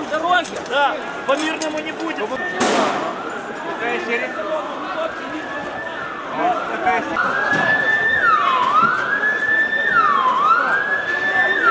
нам дороги, да, по-мирному не будем. Такая серия.